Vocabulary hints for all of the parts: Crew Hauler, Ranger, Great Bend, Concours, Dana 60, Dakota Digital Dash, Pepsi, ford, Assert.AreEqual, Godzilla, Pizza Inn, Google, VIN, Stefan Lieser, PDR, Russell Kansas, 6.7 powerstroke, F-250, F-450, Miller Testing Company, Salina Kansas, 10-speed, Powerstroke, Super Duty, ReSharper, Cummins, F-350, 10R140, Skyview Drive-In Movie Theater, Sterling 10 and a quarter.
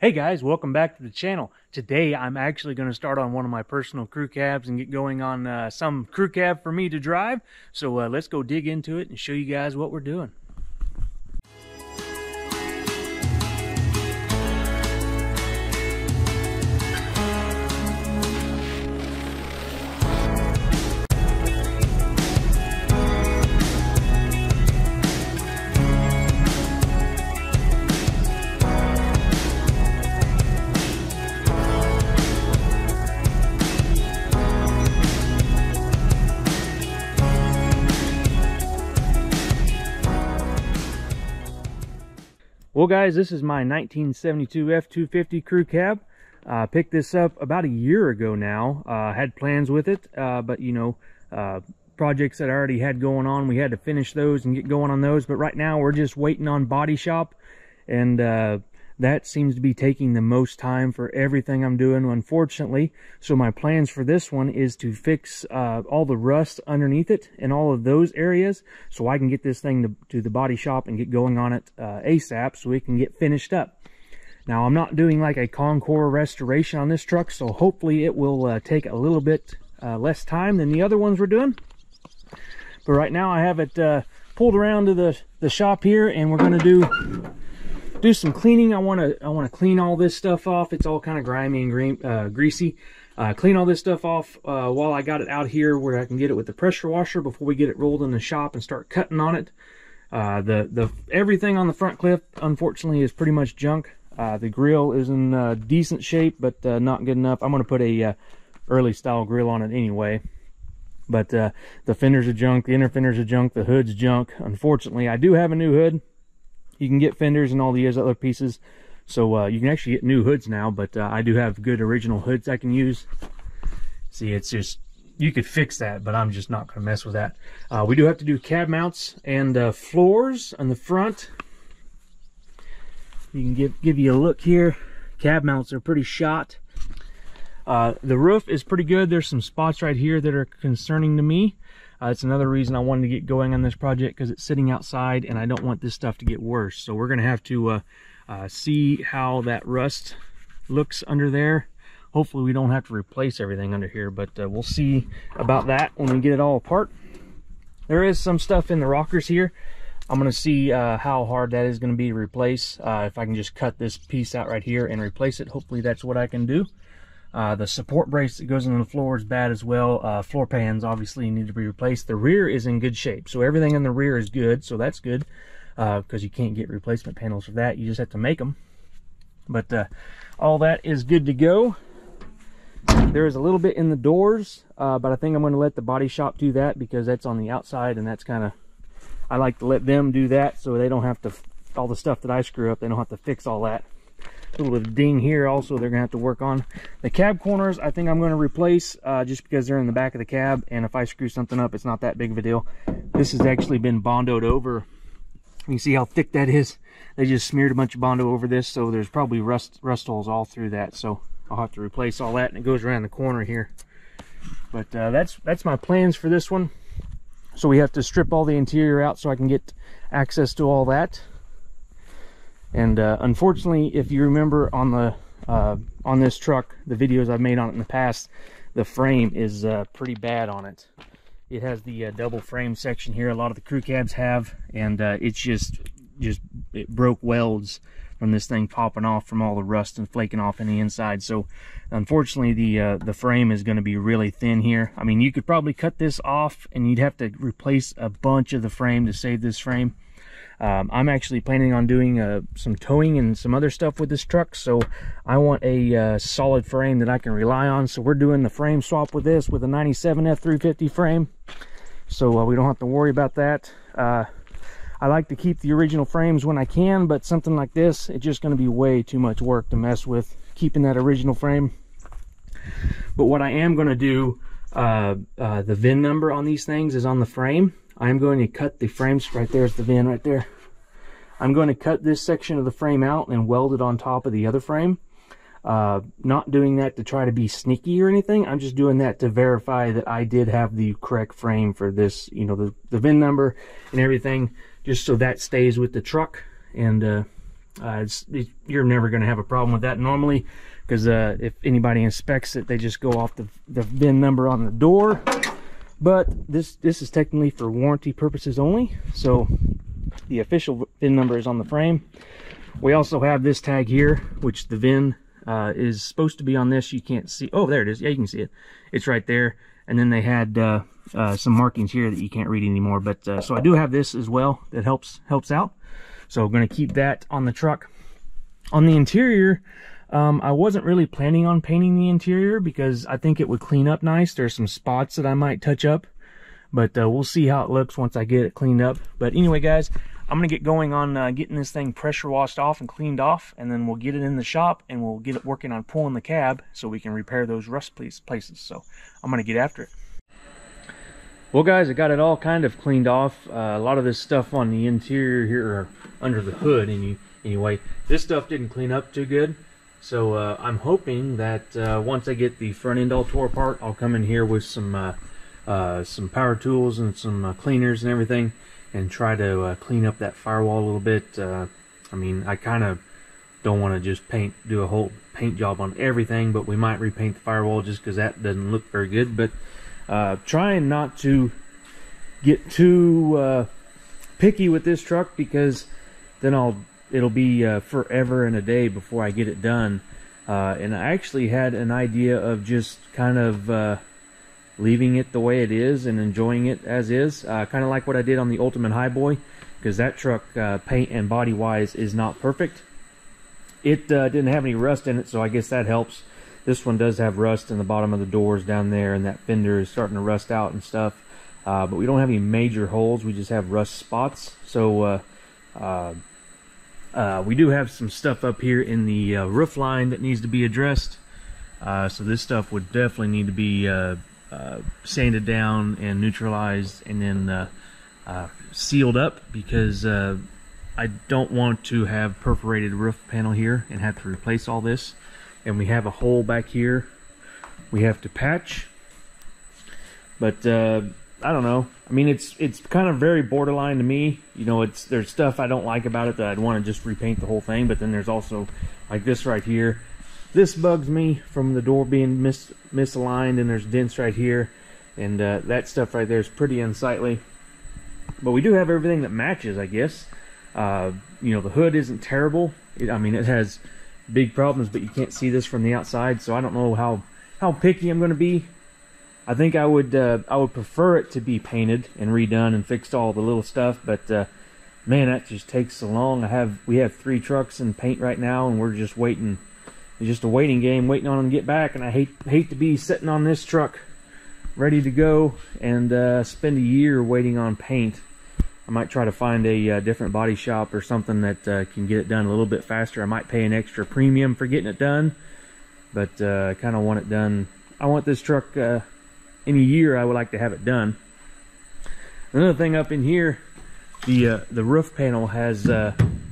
Hey guys, welcome back to the channel. Today I'm actually going to start on one of my personal crew cabs and get going on some crew cab for me to drive. So let's go dig into it and show you guys what we're doing. Well guys, this is my 1972 F-250 crew cab. I picked this up about a year ago now. Had plans with it, but you know, projects that I already had going on, we had to finish those and get going on those. But right now we're just waiting on body shop, and that seems to be taking the most time for everything I'm doing, unfortunately. So my plans for this one is to fix all the rust underneath it and all of those areas so I can get this thing to the body shop and get going on it ASAP so it can get finished up. Now, I'm not doing like a Concours restoration on this truck, so hopefully it will take a little bit less time than the other ones we're doing. But right now I have it pulled around to the shop here, and we're going to do some cleaning. I want to clean all this stuff off. It's all kind of grimy and greasy. Clean all this stuff off while I got it out here where I can get it with the pressure washer before we get it rolled in the shop and start cutting on it. The everything on the front cliff, unfortunately, is pretty much junk. The grill is in decent shape, but not good enough. I'm going to put a early style grill on it anyway. But the fenders are junk, the inner fenders are junk, the hood's junk. Unfortunately, I do have a new hood. You can get fenders and all the other pieces, so you can actually get new hoods now, but I do have good original hoods I can use. See, it's just, you could fix that, but I'm just not going to mess with that. We do have to do cab mounts and floors on the front. You can give you a look here. Cab mounts are pretty shot. The roof is pretty good. There's some spots right here that are concerning to me. It's another reason I wanted to get going on this project, because it's sitting outside and I don't want this stuff to get worse. So we're going to have to see how that rust looks under there. Hopefully we don't have to replace everything under here, but we'll see about that when we get it all apart. There is some stuff in the rockers here. I'm going to see how hard that is going to be to replace. If I can just cut this piece out right here and replace it, hopefully that's what I can do. The support brace that goes on the floor is bad as well. Floor pans obviously need to be replaced. The rear is in good shape, so everything in the rear is good, so that's good, because you can't get replacement panels for that. You just have to make them. But all that is good to go. There is a little bit in the doors, but I think I'm going to let the body shop do that, because that's on the outside, and that's kind of, I like to let them do that so they don't have to, all the stuff that I screw up, they don't have to fix all that. Little ding here also they're gonna have to work on. The cab corners I think I'm going to replace, just because they're in the back of the cab, and if I screw something up it's not that big of a deal. This has actually been bondoed over. You can see how thick that is. They just smeared a bunch of bondo over this, so there's probably rust holes all through that, so I'll have to replace all that, and it goes around the corner here. But that's my plans for this one. So we have to strip all the interior out so I can get access to all that. And unfortunately, if you remember on the on this truck, the videos I've made on it in the past, the frame is pretty bad on it. It has the double frame section here. A lot of the crew cabs have, and it's just it broke welds from this thing popping off from all the rust and flaking off in the inside. So unfortunately, the frame is going to be really thin here. I mean, you could probably cut this off, and you'd have to replace a bunch of the frame to save this frame. I'm actually planning on doing some towing and some other stuff with this truck, so I want a solid frame that I can rely on. So we're doing the frame swap with this, with a 97 F-350 frame, so we don't have to worry about that. I like to keep the original frames when I can, but something like this, it's just going to be way too much work to mess with keeping that original frame. But what I am going to do, the VIN number on these things is on the frame. I'm going to cut the frames right there. It's the VIN right there. I'm going to cut this section of the frame out and weld it on top of the other frame. Not doing that to try to be sneaky or anything. I'm just doing that to verify that I did have the correct frame for this, you know, the VIN number and everything, just so that stays with the truck. And You're never going to have a problem with that normally, because if anybody inspects it, they just go off the VIN number on the door. But this is technically for warranty purposes only, so the official VIN number is on the frame. We also have this tag here, which the VIN is supposed to be on this. You can't see. Oh, there it is. Yeah, you can see it. It's right there. And then they had some markings here that you can't read anymore. But so I do have this as well. That helps out. So I'm going to keep that on the truck. On the interior, I wasn't really planning on painting the interior because I think it would clean up nice. There's some spots that I might touch up, but we'll see how it looks once I get it cleaned up. But anyway, guys, I'm going to get going on getting this thing pressure washed off and cleaned off, and then we'll get it in the shop and we'll get it working on pulling the cab so we can repair those rust places. So I'm going to get after it. Well, guys, I got it all kind of cleaned off. A lot of this stuff on the interior here, or under the hood anyway, this stuff didn't clean up too good. So I'm hoping that once I get the front end all tore apart, I'll come in here with some power tools and some cleaners and everything, and try to clean up that firewall a little bit. I mean, I kind of don't want to just do a whole paint job on everything, but we might repaint the firewall just because that doesn't look very good. But trying not to get too picky with this truck, because then it'll be forever and a day before I get it done. And I actually had an idea of just kind of leaving it the way it is and enjoying it as is, kind of like what I did on the Ultimate Highboy, because that truck, paint and body wise, is not perfect. It didn't have any rust in it, so I guess that helps. This one does have rust in the bottom of the doors down there, and that fender is starting to rust out and stuff. But we don't have any major holes. We just have rust spots. So we do have some stuff up here in the roof line that needs to be addressed. So this stuff would definitely need to be sanded down and neutralized, and then sealed up, because I don't want to have perforated roof panel here and have to replace all this. And we have a hole back here we have to patch. But I don't know, I mean, it's kind of very borderline to me, you know. There's stuff I don't like about it that I'd want to just repaint the whole thing, but then there's also like this right here. This bugs me from the door being misaligned, and there's dents right here, and that stuff right there is pretty unsightly. But we do have everything that matches, I guess. You know, the hood isn't terrible. I mean, it has big problems, but you can't see this from the outside, so I don't know how picky I'm going to be. I think I would prefer it to be painted and redone and fixed all the little stuff, but man, that just takes so long. We have three trucks in paint right now, and we're just waiting. It's just a waiting game, waiting on them to get back, and I hate to be sitting on this truck ready to go and spend a year waiting on paint. I might try to find a different body shop or something that can get it done a little bit faster. I might pay an extra premium for getting it done, but I kind of want it done. I want this truck, in a year, I would like to have it done. Another thing up in here, the roof panel has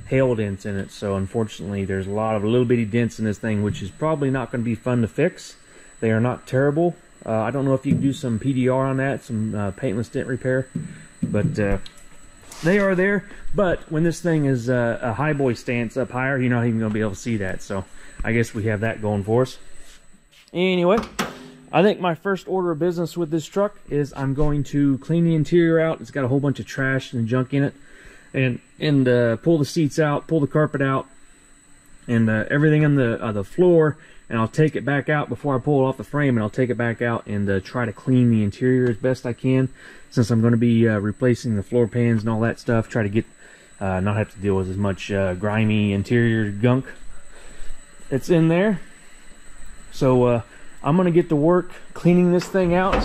hail dents in it, so unfortunately there's a lot of little bitty dents in this thing, which is probably not going to be fun to fix. They are not terrible. I don't know if you can do some PDR on that, some paintless dent repair, but they are there. But when this thing is a highboy stance up higher, you're not even going to be able to see that. So I guess we have that going for us. Anyway, I think my first order of business with this truck is I'm going to clean the interior out. It's got a whole bunch of trash and junk in it. And pull the seats out, pull the carpet out, and everything on the floor. And I'll take it back out before I pull it off the frame, and I'll take it back out and try to clean the interior as best I can, since I'm going to be replacing the floor pans and all that stuff. Try to get not have to deal with as much grimy interior gunk that's in there. So I'm going to get to work cleaning this thing out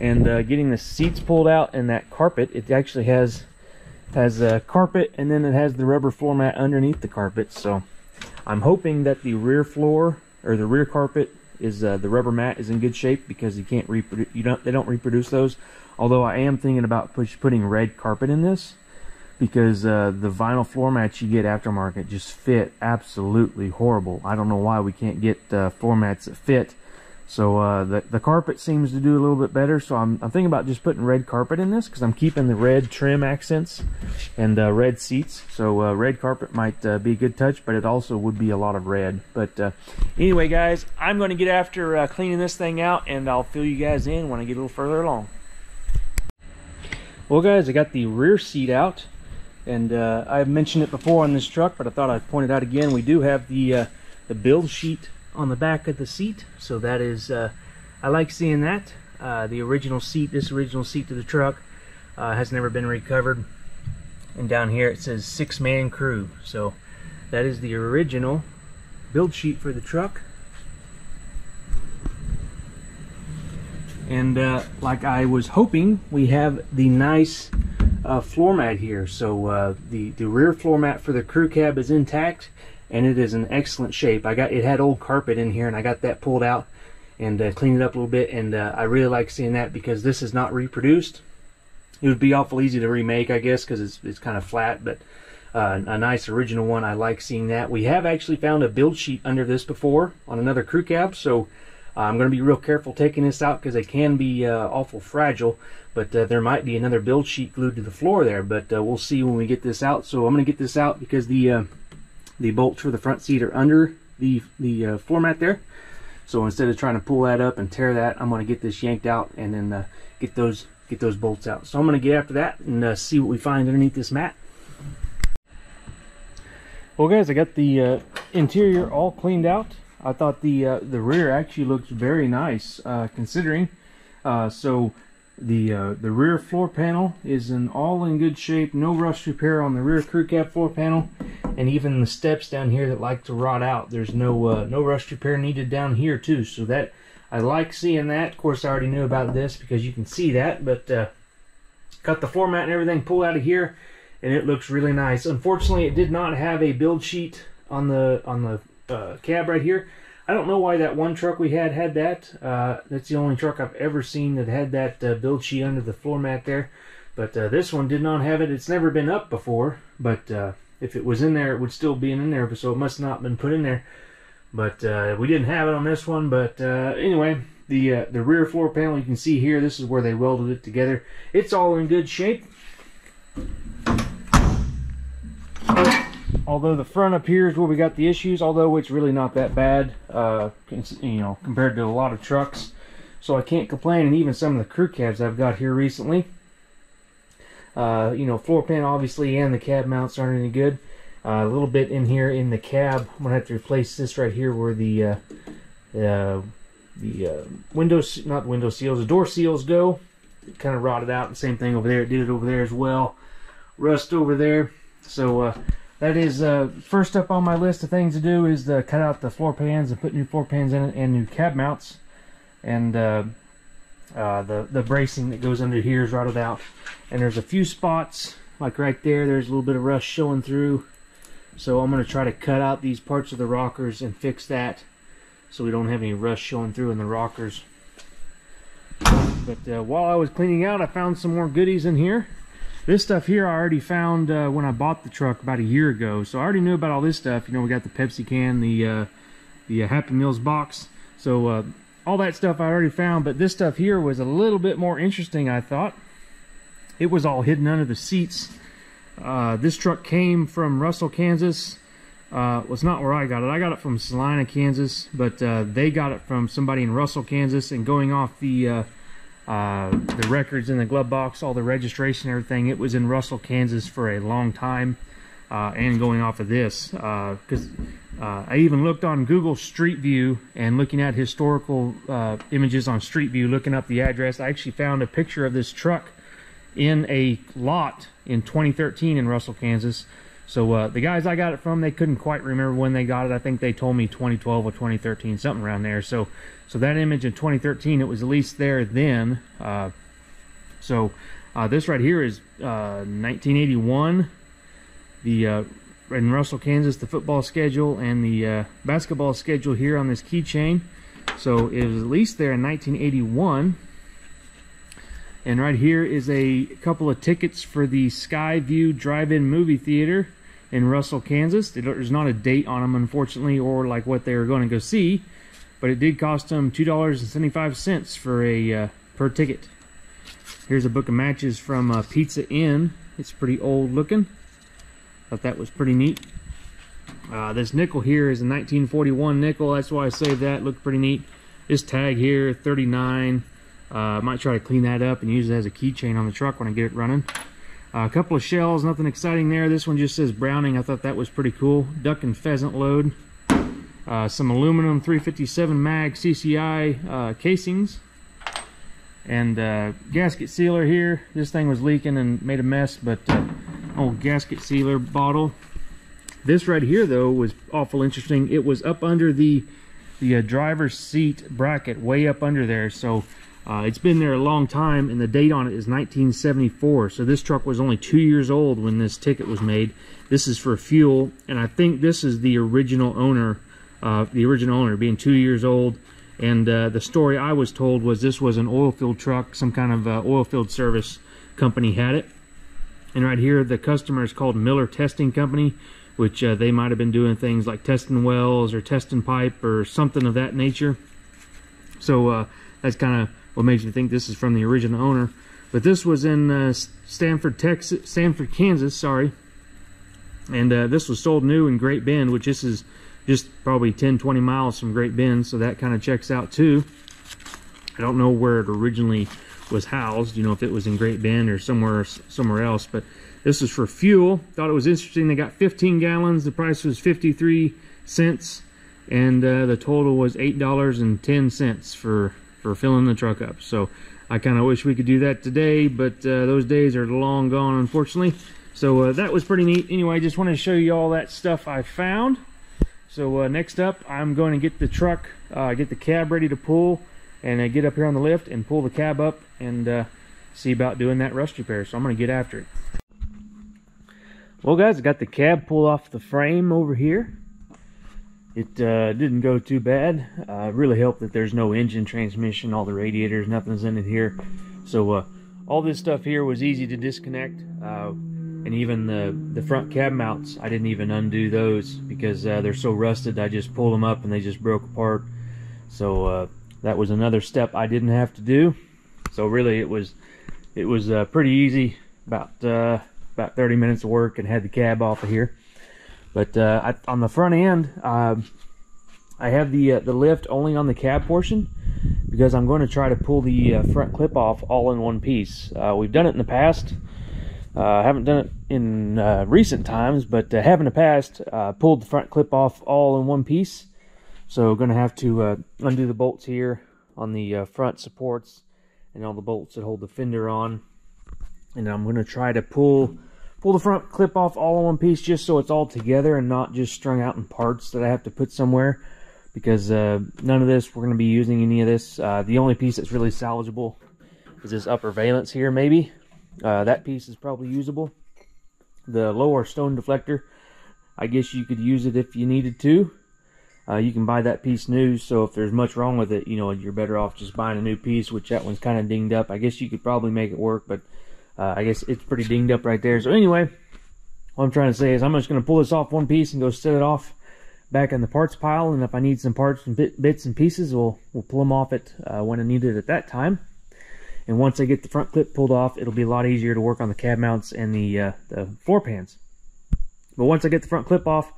and getting the seats pulled out and that carpet. It actually has a carpet, and then it has the rubber floor mat underneath the carpet. So I'm hoping that the rear floor, or the rear carpet, is the rubber mat is in good shape, because you can't reproduce. They don't reproduce those. Although I am thinking about putting red carpet in this, because the vinyl floor mats you get aftermarket just fit absolutely horrible. I don't know why we can't get floor mats that fit. So the carpet seems to do a little bit better, so I'm thinking about just putting red carpet in this because I'm keeping the red trim accents and red seats. So red carpet might be a good touch, but it also would be a lot of red. But anyway, guys, I'm going to get after cleaning this thing out, and I'll fill you guys in when I get a little further along. Well, guys, I got the rear seat out, and I've mentioned it before on this truck, but I thought I'd point it out again. We do have the build sheet on the back of the seat, so that is I like seeing that. The original seat, this original seat to the truck, has never been recovered, and down here it says 6-man crew, so that is the original build sheet for the truck. And like I was hoping, we have the nice floor mat here. So the rear floor mat for the crew cab is intact, and it is in excellent shape. It had old carpet in here, and I got that pulled out and cleaned it up a little bit, and I really like seeing that because this is not reproduced. It would be awful easy to remake, I guess, because it's kind of flat, but a nice original one. I like seeing that. We have actually found a build sheet under this before on another crew cab, so I'm going to be real careful taking this out because they can be awful fragile, but there might be another build sheet glued to the floor there, but we'll see when we get this out. So I'm going to get this out because the bolts for the front seat are under the floor mat there. So instead of trying to pull that up and tear that, I'm going to get this yanked out and then get those bolts out. So I'm going to get after that and see what we find underneath this mat. Well, guys, I got the interior all cleaned out. I thought the rear actually looked very nice considering. So the rear floor panel is all in good shape. No rust repair on the rear crew cab floor panel, and even the steps down here that like to rot out, there's no rust repair needed down here too. So that, I like seeing that. Of course, I already knew about this because you can see that, but got the floor mat and everything pulled out of here, and it looks really nice. Unfortunately, it did not have a build sheet on the cab right here. I don't know why that one truck we had that. That's the only truck I've ever seen that had that build sheet under the floor mat there, but this one did not have it. It's never been up before, but if it was in there, it would still be in there, so it must not have been put in there. But we didn't have it on this one, but anyway, the rear floor panel, you can see here, this is where they welded it together. It's all in good shape. Although the front up here is where we got the issues, although it's really not that bad, you know, compared to a lot of trucks. So I can't complain, and even some of the crew cabs I've got here recently. You know, floor pan obviously and the cab mounts aren't any good. A little bit in here in the cab, I'm gonna have to replace this right here where the windows, not window seals, the door seals go. It kind of rotted out. The same thing over there. It did it over there as well. Rust over there. So. That is first up on my list of things to do is cut out the floor pans and put new floor pans in it and new cab mounts. And the bracing that goes under here is rotted out. And there's a few spots, like right there, there's a little bit of rust showing through. So I'm going to try to cut out these parts of the rockers and fix that so we don't have any rust showing through in the rockers. But while I was cleaning out, I found some more goodies in here. This stuff here I already found when I bought the truck about a year ago, so I already knew about all this stuff. You know, we got the Pepsi can, the Happy Meals box, so all that stuff I already found, but this stuff here was a little bit more interesting, I thought. It was all hidden under the seats. This truck came from Russell, Kansas. It's not where I got it. I got it from Salina, Kansas, but they got it from somebody in Russell, Kansas, and going off the records in the glove box, all the registration, everything, it was in Russell, Kansas for a long time, and going off of this, because I even looked on Google Street View and looking at historical images on Street View, looking up the address. I actually found a picture of this truck in a lot in 2013 in Russell, Kansas. So the guys I got it from, they couldn't quite remember when they got it. I think they told me 2012 or 2013, something around there. So that image in 2013, it was at least there then. This right here is 1981. In Russell, Kansas, the football schedule and the basketball schedule here on this keychain. So it was at least there in 1981. And right here is a couple of tickets for the Skyview Drive-In Movie Theater in Russell, Kansas. There's not a date on them, unfortunately, or like what they were going to go see, but it did cost them $2.75 for a per ticket. Here's a book of matches from Pizza Inn. It's pretty old looking. Thought that was pretty neat. This nickel here is a 1941 nickel. That's why I saved that. Looked pretty neat. This tag here, 39. I might try to clean that up and use it as a keychain on the truck when I get it running. A couple of shells, nothing exciting there. This one just says Browning. I thought that was pretty cool. Duck and pheasant load. Some aluminum 357 mag CCI casings. And gasket sealer here. This thing was leaking and made a mess, but old gasket sealer bottle. This right here, though, was awful interesting. It was up under the driver's seat bracket, way up under there. So it's been there a long time, and the date on it is 1974. So this truck was only 2 years old when this ticket was made. This is for fuel, and I think this is the original owner, being 2 years old. And the story I was told was this was an oil field truck. Some kind of oil field service company had it. And right here, the customer is called Miller Testing Company, which they might have been doing things like testing wells or testing pipe or something of that nature. So that's kind of what makes me think this is from the original owner. But this was in Stanford, Kansas, sorry. And this was sold new in Great Bend, which this is just probably 10-20 miles from Great Bend, so that kind of checks out too. I don't know where it originally was housed, you know, if it was in Great Bend or somewhere else, but this is for fuel. Thought it was interesting. They got 15 gallons. The price was 53 cents, and the total was $8.10 for filling the truck up. So I kind of wish we could do that today, but those days are long gone, unfortunately. So that was pretty neat. Anyway, I just wanted to show you all that stuff I found. So next up, I'm going to get the truck, get the cab ready to pull, and get up here on the lift and pull the cab up and see about doing that rust repair. So I'm going to get after it. Well, guys, I got the cab pulled off the frame over here. It didn't go too bad. Really helped that there's no engine, transmission, all the radiators, nothing's in it here. So all this stuff here was easy to disconnect. And even the front cab mounts, I didn't even undo those because they're so rusted. I just pulled them up and they just broke apart. So that was another step I didn't have to do. So really, it was pretty easy. About 30 minutes of work and had the cab off of here. But on the front end, I have the lift only on the cab portion because I'm going to try to pull the front clip off all in one piece. We've done it in the past. I haven't done it in recent times, but have in the past pulled the front clip off all in one piece. So going to have to undo the bolts here on the front supports and all the bolts that hold the fender on. And I'm going to try to pull the front clip off all in one piece just so it's all together and not just strung out in parts that I have to put somewhere, because none of this, we're going to be using any of this. The only piece that's really salvageable is this upper valance here, maybe. That piece is probably usable. The lower stone deflector, I guess you could use it if you needed to. You can buy that piece new, so if there's much wrong with it, you know, you're better off just buying a new piece, which that one's kind of dinged up. I guess you could probably make it work, but I guess it's pretty dinged up right there. So anyway, what I'm trying to say is I'm just going to pull this off one piece and go set it off back in the parts pile. And if I need some parts and bits and pieces, we'll pull them off it when I need it at that time. And once I get the front clip pulled off, it'll be a lot easier to work on the cab mounts and the floor pans. But once I get the front clip off,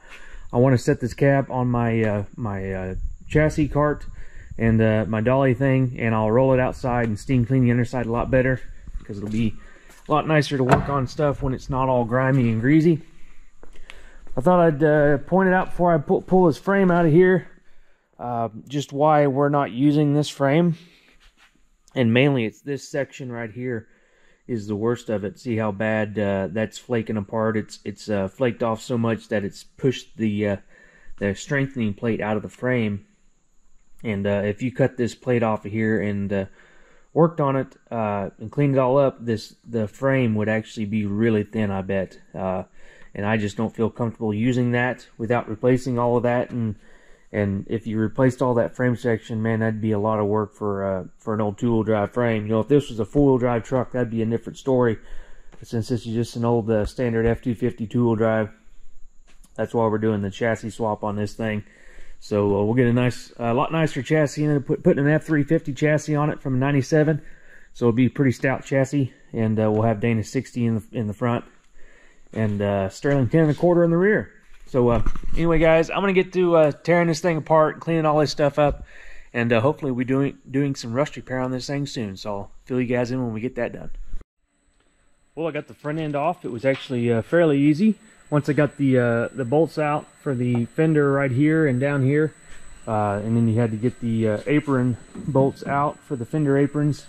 I want to set this cab on my my chassis cart and my dolly thing, and I'll roll it outside and steam clean the underside a lot better, because it'll be a lot nicer to work on stuff when it's not all grimy and greasy. I thought I'd point it out before I pull this frame out of here, just why we're not using this frame. And mainly it's this section right here is the worst of it. See how bad that's flaking apart. It's flaked off so much that it's pushed the strengthening plate out of the frame. And if you cut this plate off of here and worked on it and cleaned it all up, the frame would actually be really thin, I bet. And I just don't feel comfortable using that without replacing all of that. And if you replaced all that frame section, man, that'd be a lot of work for an old two-wheel drive frame. You know, if this was a four-wheel drive truck, that'd be a different story. But since this is just an old standard F-250 two-wheel drive, that's why we're doing the chassis swap on this thing. So we'll get a nice, lot nicer chassis in it. Putting an F-350 chassis on it from '97, so it'll be a pretty stout chassis, and we'll have Dana 60 in the front, and Sterling 10 and a quarter in the rear. So anyway, guys, I'm gonna get to tearing this thing apart, cleaning all this stuff up, and hopefully we're doing some rust repair on this thing soon. So I'll fill you guys in when we get that done. Well, I got the front end off. It was actually fairly easy. Once I got the bolts out for the fender right here and down here, and then you had to get the apron bolts out for the fender aprons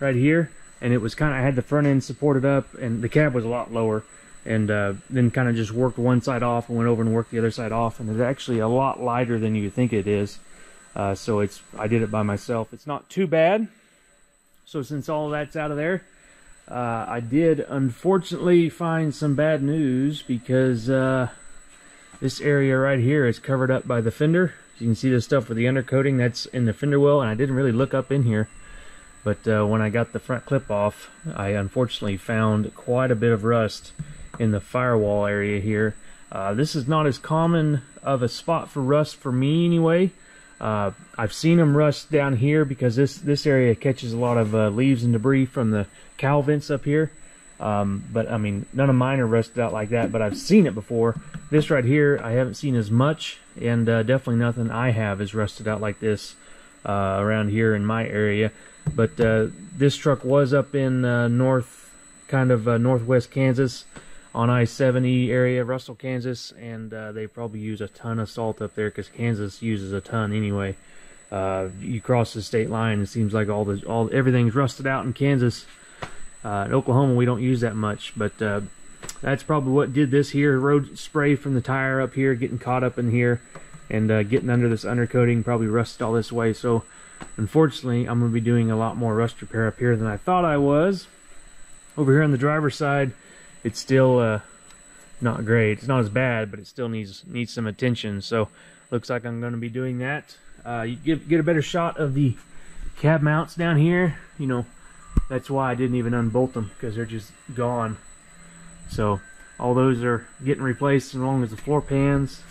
right here, and it was kind of, I had the front end supported up, and the cab was a lot lower, and then kind of just worked one side off and went over and worked the other side off, and it's actually a lot lighter than you think it is. So I did it by myself. It's not too bad. So since all that's out of there, I did unfortunately find some bad news, because this area right here is covered up by the fender. You can see this stuff with the undercoating that's in the fender well, and I didn't really look up in here, but when I got the front clip off, I unfortunately found quite a bit of rust in the firewall area here. This is not as common of a spot for rust for me anyway. I've seen them rust down here because this area catches a lot of leaves and debris from the cowl vents up here, but I mean, none of mine are rusted out like that, but I've seen it before. This right here I haven't seen as much, and definitely nothing I have is rusted out like this around here in my area. But this truck was up in northwest Kansas on I-70 area, Russell, Kansas, and they probably use a ton of salt up there, because Kansas uses a ton anyway. You cross the state line, it seems like everything's rusted out in Kansas. In Oklahoma, we don't use that much, but that's probably what did this here. Road spray from the tire up here, getting caught up in here, and getting under this undercoating, probably rusted all this way. So, unfortunately, I'm going to be doing a lot more rust repair up here than I thought I was. Over here on the driver's side, it's still not great. It's not as bad, but it still needs some attention. So looks like I'm going to be doing that. You get a better shot of the cab mounts down here. You know, that's why I didn't even unbolt them, because they're just gone. So all those are getting replaced, along with the floor pans.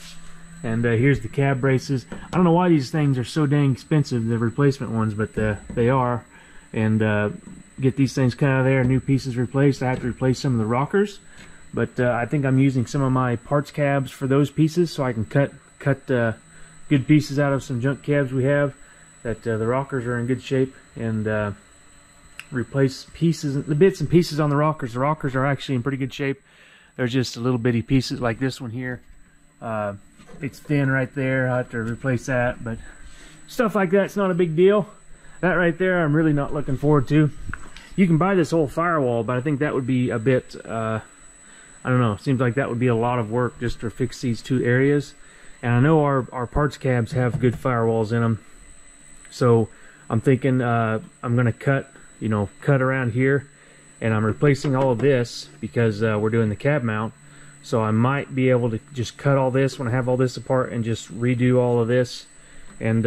And here's the cab braces. I don't know why these things are so dang expensive, the replacement ones, but they are. And get these things cut out of there, new pieces replaced. I have to replace some of the rockers, but I think I'm using some of my parts cabs for those pieces, so I can cut good pieces out of some junk cabs we have. That the rockers are in good shape, and replace pieces, the bits and pieces on the rockers. The rockers are actually in pretty good shape. They're just a little bitty pieces, like this one here. It's thin right there. I have to replace that, but stuff like that's not a big deal. That right there, I'm really not looking forward to. You can buy this whole firewall, but I think that would be a bit, I don't know, it seems like that would be a lot of work just to fix these two areas. And I know our parts cabs have good firewalls in them. So I'm thinking I'm gonna cut around here, and I'm replacing all of this because we're doing the cab mount. So I might be able to just cut all this when I have all this apart and just redo all of this. And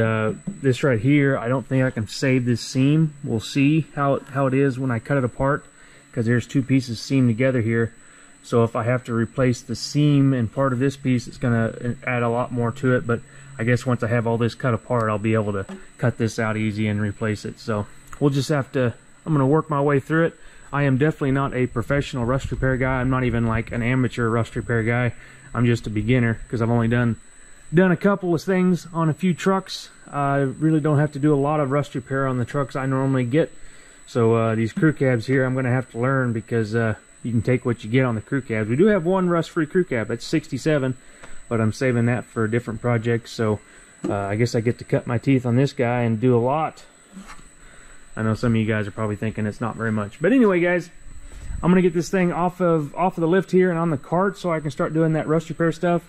this right here, I don't think I can save this seam. We'll see how it is when I cut it apart, because there's two pieces seamed together here. So if I have to replace the seam and part of this piece, it's gonna add a lot more to it. But I guess once I have all this cut apart, I'll be able to cut this out easy and replace it. So we'll just have to, I'm gonna work my way through it. I am definitely not a professional rust repair guy. I'm not even like an amateur rust repair guy. I'm just a beginner, because I've only done a couple of things on a few trucks. I really don't have to do a lot of rust repair on the trucks I normally get. So these crew cabs here, I'm going to have to learn, because you can take what you get on the crew cabs. We do have one rust-free crew cab. That's 67, but I'm saving that for a different project. So I guess I get to cut my teeth on this guy and do a lot. I know some of you guys are probably thinking it's not very much. But anyway, guys, I'm going to get this thing off of the lift here and on the cart, so I can start doing that rust repair stuff.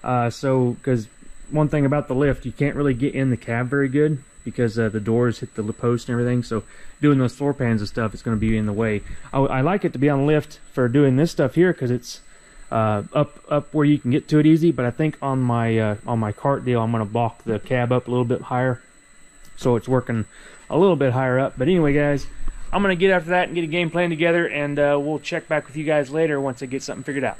Because one thing about the lift, you can't really get in the cab very good, because the doors hit the post and everything. So doing those floor pans and stuff, it's going to be in the way. I like it to be on the lift for doing this stuff here, because it's up where you can get to it easy. But I think on my cart deal, I'm going to block the cab up a little bit higher, so it's working a little bit higher up. But anyway, guys, I'm going to get after that and get a game plan together, and we'll check back with you guys later once I get something figured out.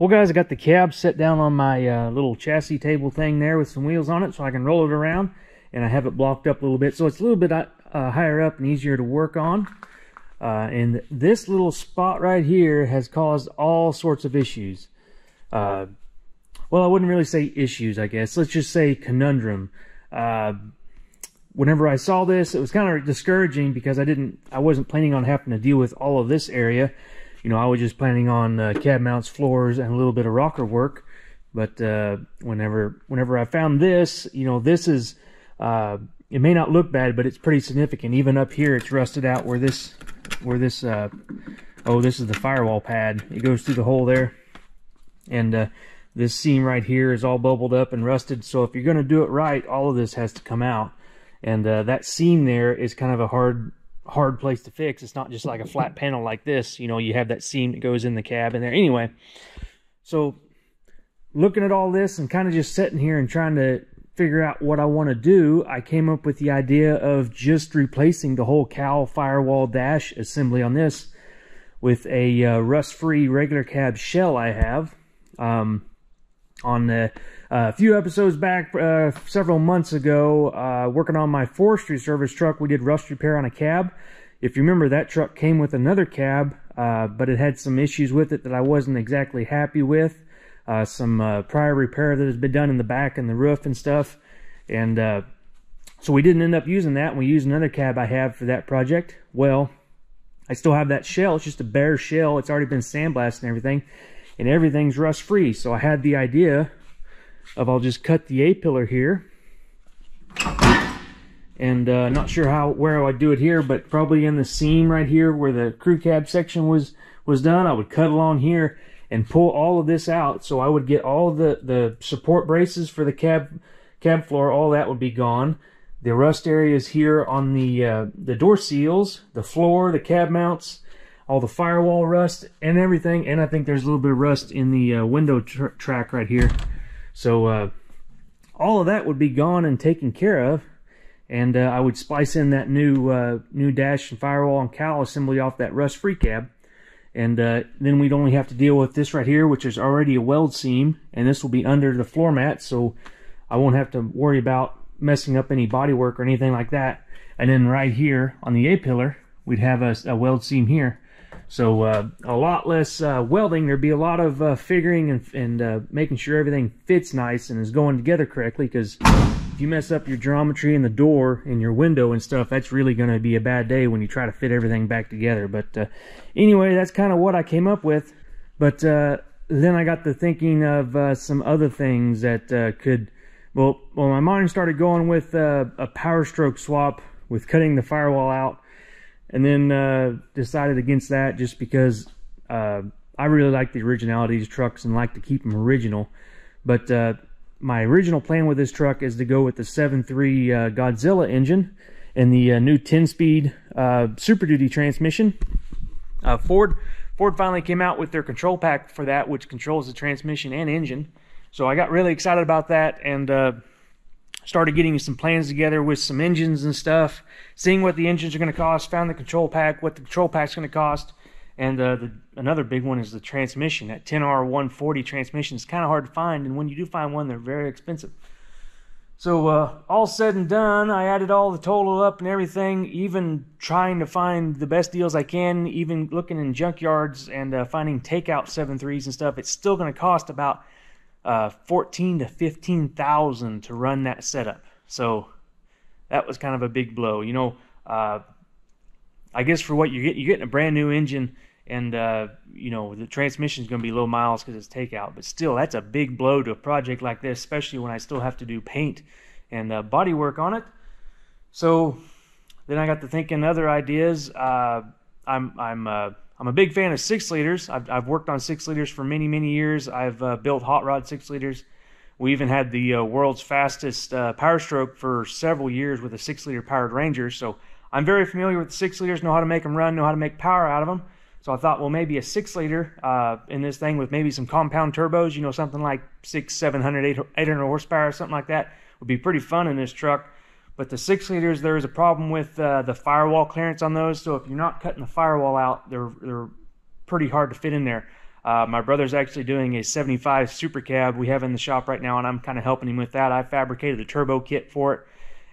Well, guys, I got the cab set down on my little chassis table thing there with some wheels on it so I can roll it around, and I have it blocked up a little bit so it's a little bit higher up and easier to work on. And this little spot right here has caused all sorts of issues. Well, I wouldn't really say issues, I guess. Let's just say conundrum. Whenever I saw this, it was kind of discouraging because I wasn't planning on having to deal with all of this area. You know, I was just planning on cab mounts, floors, and a little bit of rocker work. But whenever I found this, you know, this is, it may not look bad, but it's pretty significant. Even up here, it's rusted out where this, oh, this is the firewall pad. It goes through the hole there. And this seam right here is all bubbled up and rusted. So if you're going to do it right, all of this has to come out. And that seam there is kind of a hard place to fix. It's not just like a flat panel like this. You know, you have that seam that goes in the cab in there. Anyway, so looking at all this and kind of just sitting here and trying to figure out what I want to do, I came up with the idea of just replacing the whole cowl firewall dash assembly on this with a rust-free regular cab shell I have. On a few episodes back, several months ago, working on my forestry service truck, we did rust repair on a cab. If you remember, that truck came with another cab, but it had some issues with it that I wasn't exactly happy with. Some prior repair that has been done in the back and the roof and stuff. And so we didn't end up using that. We used another cab I have for that project. Well, I still have that shell. It's just a bare shell. It's already been sandblasted and everything. And everything's rust-free. So I had the idea of I'll just cut the A-pillar here. And not sure where I would do it here, but probably in the seam right here where the crew cab section was done. I would cut along here and pull all of this out. So I would get all the support braces for the cab floor. All that would be gone. The rust areas here on the door seals, the floor, the cab mounts, all the firewall rust and everything. And I think there's a little bit of rust in the window track right here. So all of that would be gone and taken care of. And I would splice in that new dash and firewall and cowl assembly off that rust-free cab. And then we'd only have to deal with this right here, which is already a weld seam. And this will be under the floor mat, so I won't have to worry about messing up any bodywork or anything like that. And then right here on the A-pillar, we'd have a weld seam here. So a lot less welding. There'd be a lot of figuring and making sure everything fits nice and is going together correctly, because if you mess up your geometry in the door and your window and stuff, that's really going to be a bad day when you try to fit everything back together. But anyway, that's kind of what I came up with. But then I got to thinking of some other things that could... Well, my mind started going with a Powerstroke swap with cutting the firewall out. And then decided against that just because I really like the originality of these trucks and like to keep them original. But my original plan with this truck is to go with the 7.3 Godzilla engine and the new 10-speed Super Duty transmission. Ford finally came out with their control pack for that, which controls the transmission and engine. So I got really excited about that and... started getting some plans together with some engines and stuff, seeing what the engines are going to cost, found the control pack, what the control pack's going to cost, and another big one is the transmission. That 10R140 transmission is kind of hard to find, and when you do find one, they're very expensive. So all said and done, I added all the total up and everything, even trying to find the best deals I can, even looking in junkyards and finding takeout 7.3s and stuff. It's still going to cost about $14,000 to $15,000 to run that setup. So that was kind of a big blow. You know, I guess for what you're getting a brand new engine, and you know, the transmission is going to be low miles because it's takeout. But still, that's a big blow to a project like this, especially when I still have to do paint and body work on it. So then I got to thinking other ideas. I'm a big fan of 6-liters. I've worked on 6-liters for many, many years. I've built hot rod 6-liters. We even had the world's fastest Powerstroke for several years with a 6-liter powered Ranger. So I'm very familiar with the 6-liters, know how to make them run, know how to make power out of them. So I thought, well, maybe a 6-liter in this thing with maybe some compound turbos, you know, something like 600, 700, 800 horsepower, something like that would be pretty fun in this truck. But the 6-liters, there is a problem with the firewall clearance on those. So if you're not cutting the firewall out, they're pretty hard to fit in there. My brother's actually doing a 75 Super Cab we have in the shop right now, and I'm kind of helping him with that. I fabricated the turbo kit for it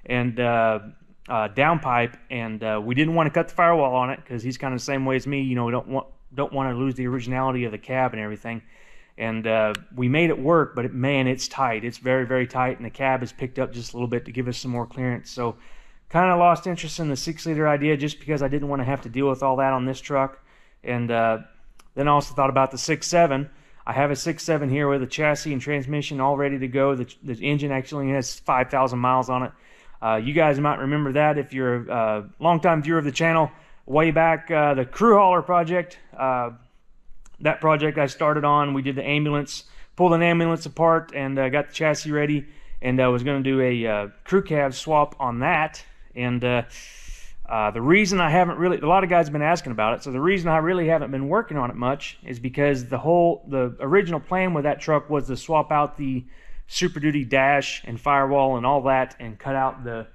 and downpipe, and we didn't want to cut the firewall on it because he's kind of the same way as me. You know, we don't want to lose the originality of the cab and everything. And we made it work, but man, it's tight. It's very, very tight, and the cab is picked up just a little bit to give us some more clearance. So kind of lost interest in the 6-liter idea just because I didn't want to have to deal with all that on this truck. And then I also thought about the 6.7. I have a 6.7 here with a chassis and transmission all ready to go. The engine actually has 5,000 miles on it. You guys might remember that if you're a longtime viewer of the channel. Way back, the Crew Hauler project, that project I started on, we did the ambulance, pulled an ambulance apart, and got the chassis ready, and I was going to do a crew cab swap on that. And the reason I haven't really, a lot of guys have been asking about it, so the reason I really haven't been working on it much is because the original plan with that truck was to swap out the Super Duty dash and firewall and all that and cut out the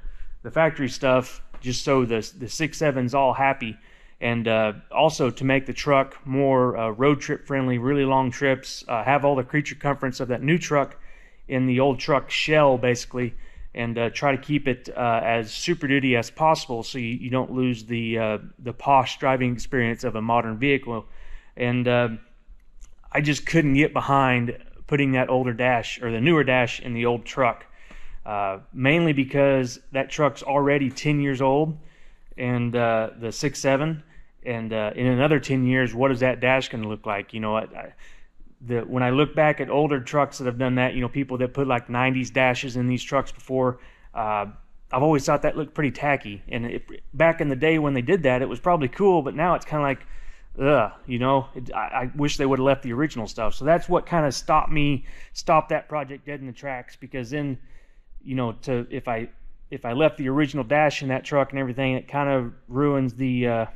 factory stuff just so the 6.7's all happy. And also to make the truck more road trip friendly, really long trips, have all the creature comforts of that new truck in the old truck shell basically, and try to keep it as Super Duty as possible so you don't lose the posh driving experience of a modern vehicle. And I just couldn't get behind putting that older dash or the newer dash in the old truck, mainly because that truck's already 10 years old, and the 6.7, and in another 10 years, what is that dash going to look like? You know, when I look back at older trucks that have done that, you know, people that put like 90s dashes in these trucks before, I've always thought that looked pretty tacky. And back in the day when they did that, it was probably cool, but now it's kind of like, ugh, you know, I wish they would have left the original stuff. So that's what kind of stopped that project dead in the tracks, because then, you know, if I left the original dash in that truck and everything, it kind of ruins the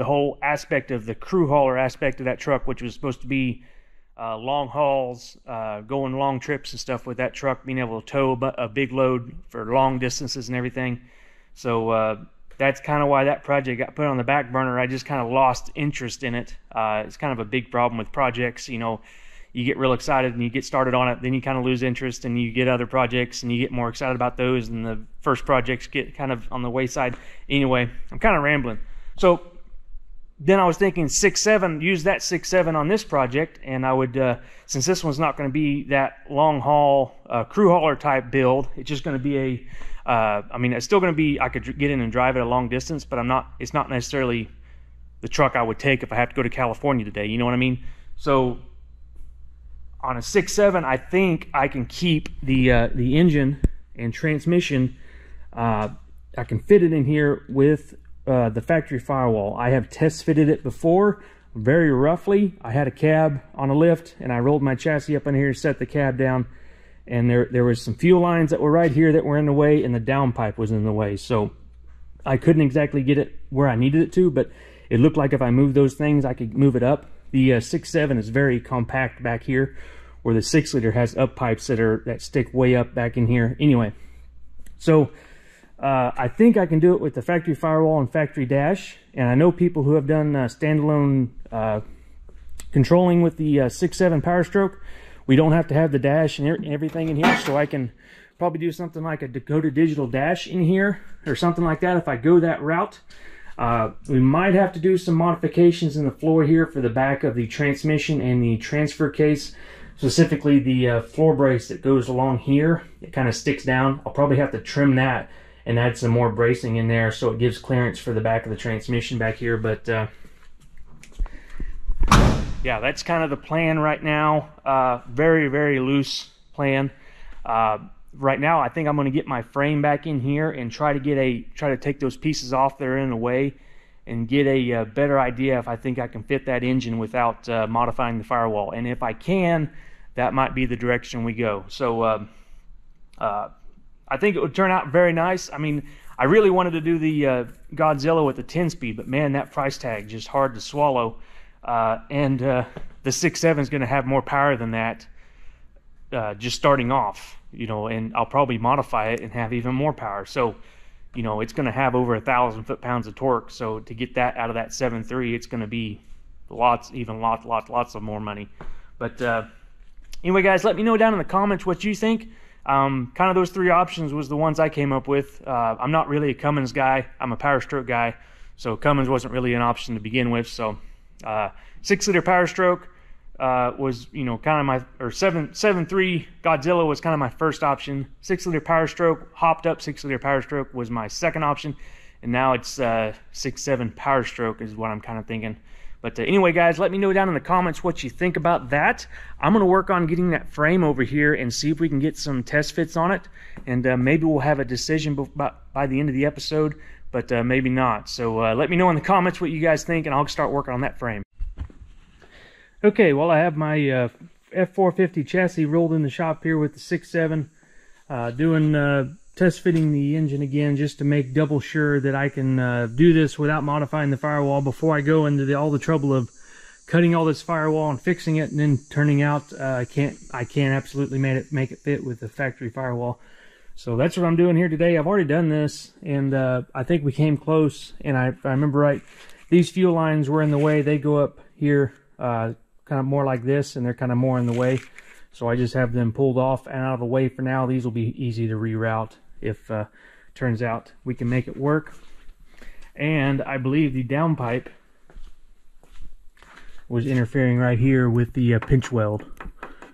whole aspect of the Crew Hauler aspect of that truck, which was supposed to be long hauls, going long trips and stuff with that truck, being able to tow a big load for long distances and everything. So that's kind of why that project got put on the back burner. I just kind of lost interest in it. It's kind of a big problem with projects. You know, you get real excited and you get started on it, then you kind of lose interest and you get other projects and you get more excited about those, and the first projects get kind of on the wayside. Anyway, I'm kind of rambling. So then I was thinking 6.7, use that 6.7 on this project, and I would, since this one's not going to be that long haul Crew Hauler type build, it's just going to be a it's still going to be, I could get in and drive it a long distance, but it's not necessarily the truck I would take if I have to go to California today, you know what I mean? So on a 6.7, I think I can keep the engine and transmission. I can fit it in here with the factory firewall. I have test fitted it before, very roughly. I had a cab on a lift, and I rolled my chassis up in here, set the cab down, and there was some fuel lines that were right here that were in the way, and the downpipe was in the way. So I couldn't exactly get it where I needed it to, but it looked like if I moved those things, I could move it up. The 6.7 is very compact back here, where the 6-liter has up pipes that stick way up back in here. Anyway, so I think I can do it with the factory firewall and factory dash. And I know people who have done standalone controlling with the 6.7 Powerstroke. We don't have to have the dash and everything in here, so I can probably do something like a Dakota Digital Dash in here or something like that if I go that route. We might have to do some modifications in the floor here for the back of the transmission and the transfer case, specifically the floor brace that goes along here. It kind of sticks down. I'll probably have to trim that and add some more bracing in there so it gives clearance for the back of the transmission back here. But yeah, that's kind of the plan right now. Very, very loose plan. Right now, I think I'm going to get my frame back in here and try to take those pieces off that are in the way and get a better idea if I think I can fit that engine without modifying the firewall. And if I can, that might be the direction we go. So I think it would turn out very nice. I mean, I really wanted to do the Godzilla with the 10-speed, but man, that price tag just hard to swallow. And the 6.7 is going to have more power than that. Just starting off, you know, and I'll probably modify it and have even more power. So, you know, it's going to have over 1,000 foot-pounds of torque. So to get that out of that 7.3, it's going to be lots of more money. But anyway, guys, let me know down in the comments what you think. Kind of those three options was the ones I came up with. I'm not really a Cummins guy. I'm a Powerstroke guy, so Cummins wasn't really an option to begin with. So 6-liter Powerstroke was, you know, kind of my, or 7.3 Godzilla was kind of my first option. 6-liter Powerstroke, hopped up 6-liter Powerstroke was my second option, and now it's 6.7 Powerstroke is what I'm kind of thinking. But anyway, guys, let me know down in the comments what you think about that. I'm going to work on getting that frame over here and see if we can get some test fits on it. And maybe we'll have a decision by the end of the episode, but maybe not. So let me know in the comments what you guys think, and I'll start working on that frame. Okay, well, I have my F-450 chassis rolled in the shop here with the 6.7. Doing test fitting the engine again, just to make double sure that I can do this without modifying the firewall before I go into all the trouble of cutting all this firewall and fixing it, and then turning out I can't absolutely make it fit with the factory firewall. So that's what I'm doing here today. I've already done this, and I think we came close, and if I remember right, these fuel lines were in the way. They go up here kind of more like this, and they're kind of more in the way, so I just have them pulled off and out of the way for now. These will be easy to reroute if turns out we can make it work. And I believe the downpipe was interfering right here with the pinch weld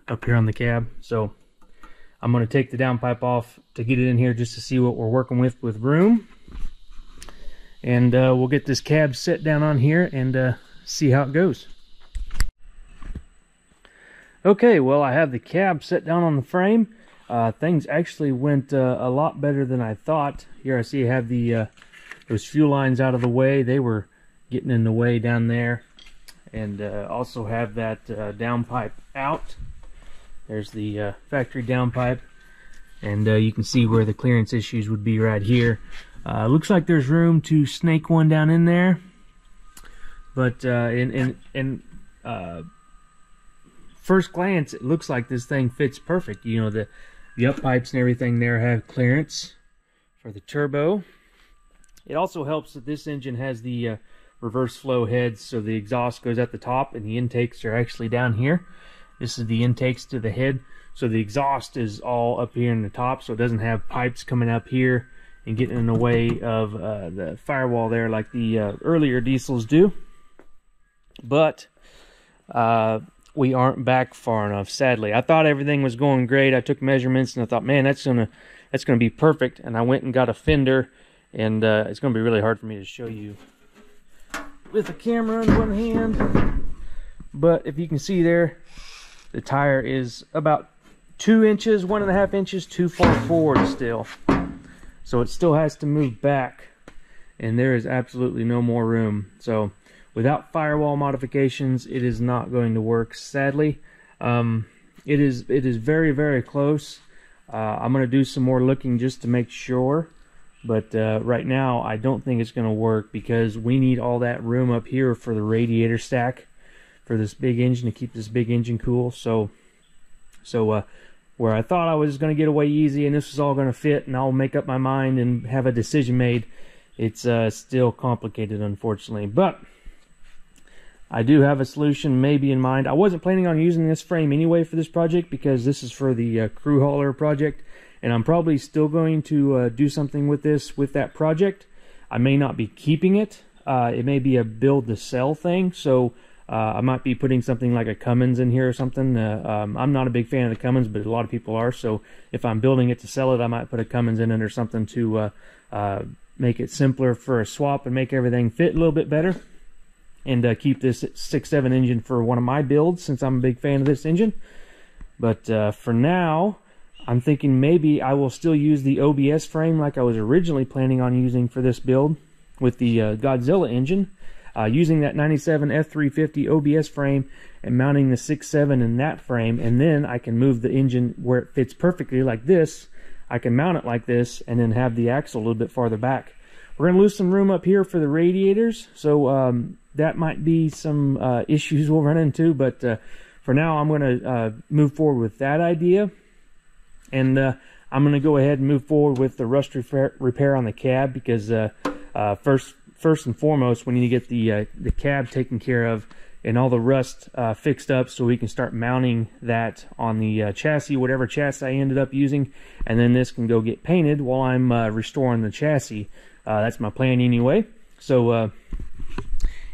up here on the cab, so I'm going to take the downpipe off to get it in here just to see what we're working with room, and we'll get this cab set down on here and see how it goes. Okay, well, I have the cab set down on the frame. Things actually went a lot better than I thought. Here I see I have the those fuel lines out of the way. They were getting in the way down there. And also have that downpipe out. There's the factory downpipe. And you can see where the clearance issues would be right here. Looks like there's room to snake one down in there. But first glance, it looks like this thing fits perfect. You know, the up pipes and everything there have clearance for the turbo. It also helps that this engine has the reverse flow heads, so the exhaust goes at the top and the intakes are actually down here. This is the intakes to the head, so the exhaust is all up here in the top, so it doesn't have pipes coming up here and getting in the way of the firewall there like the earlier diesels do. But we aren't back far enough, sadly. I thought everything was going great. I took measurements and I thought, man, that's gonna be perfect. And I went and got a fender, and it's gonna be really hard for me to show you with the camera in one hand. But if you can see there, the tire is about 2 inches, 1.5 inches too far forward still. So it still has to move back, and there is absolutely no more room. So without firewall modifications, it is not going to work, sadly. It is very, very close. I'm going to do some more looking just to make sure. But right now, I don't think it's going to work because we need all that room up here for the radiator stack for this big engine, to keep this big engine cool. So where I thought I was going to get away easy and this was all going to fit and I'll make up my mind and have a decision made, it's still complicated, unfortunately. But I do have a solution maybe in mind. I wasn't planning on using this frame anyway for this project because this is for the Crew Hauler project, and I'm probably still going to do something with this, with that project. I may not be keeping it. It may be a build-to-sell thing, so I might be putting something like a Cummins in here or something. I'm not a big fan of the Cummins, but a lot of people are, so if I'm building it to sell it, I might put a Cummins in it or something to make it simpler for a swap and make everything fit a little bit better. And keep this 6.7 engine for one of my builds, since I'm a big fan of this engine. But for now, I'm thinking maybe I will still use the OBS frame like I was originally planning on using for this build with the Godzilla engine, using that 97 F-350 OBS frame and mounting the 6.7 in that frame, and then I can move the engine where it fits perfectly like this. I can mount it like this and then have the axle a little bit farther back. We're going to lose some room up here for the radiators, so that might be some issues we'll run into, but for now I'm going to move forward with that idea. And I'm going to go ahead and move forward with the rust repair on the cab, because first and foremost we need to get the cab taken care of and all the rust fixed up so we can start mounting that on the chassis, whatever chassis I ended up using, and then this can go get painted while I'm restoring the chassis. That's my plan anyway. So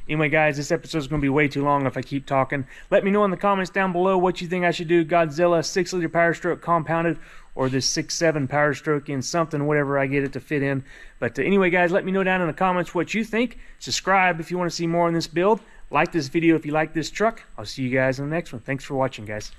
anyway, guys, this episode is going to be way too long if I keep talking. Let me know in the comments down below what you think I should do, Godzilla 6-liter Powerstroke compounded or this 6.7 Powerstroke in something, whatever I get it to fit in. But anyway, guys, let me know down in the comments what you think. Subscribe if you want to see more on this build. Like this video if you like this truck. I'll see you guys in the next one. Thanks for watching, guys.